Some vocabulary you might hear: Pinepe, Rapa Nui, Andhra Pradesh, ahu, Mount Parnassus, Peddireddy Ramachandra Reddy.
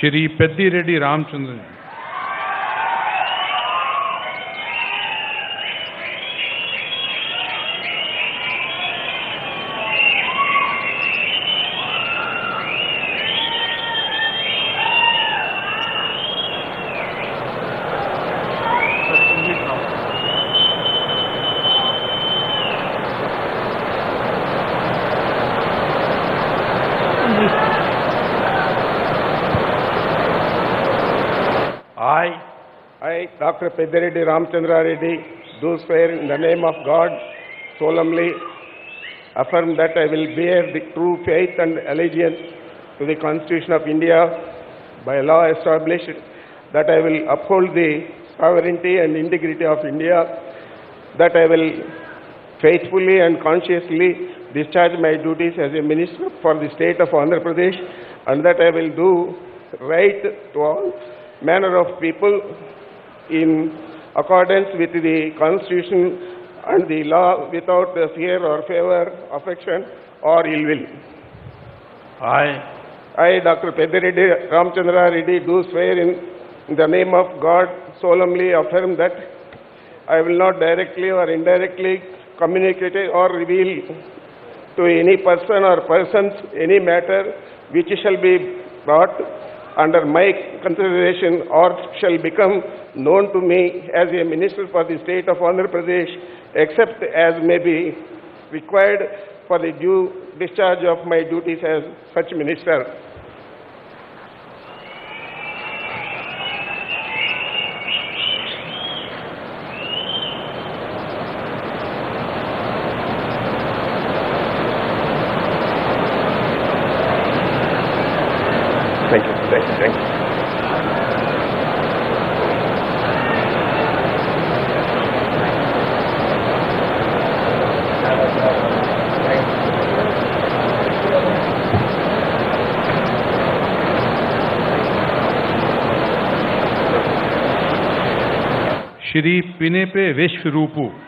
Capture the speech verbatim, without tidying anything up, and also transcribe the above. Shri Peddireddy Ramachandra Reddy. I, I, Doctor Peddireddy Ramachandra Reddy, do swear in the name of God, solemnly affirm that I will bear the true faith and allegiance to the Constitution of India, by law established, that I will uphold the sovereignty and integrity of India, that I will faithfully and consciously discharge my duties as a minister for the state of Andhra Pradesh, and that I will do right to all manner of people in accordance with the Constitution and the law without fear or favor, affection or ill will. I, I, Doctor Peddireddy Ramachandra Reddy, do swear in the name of God, solemnly affirm that I will not directly or indirectly communicate or reveal to any person or persons any matter which shall be brought under my consideration or shall become known to me as a minister for the state of Andhra Pradesh, except as may be required for the due discharge of my duties as such minister. Thank you. Thank you. Thank you. Shri Pinepe Vishwarupu.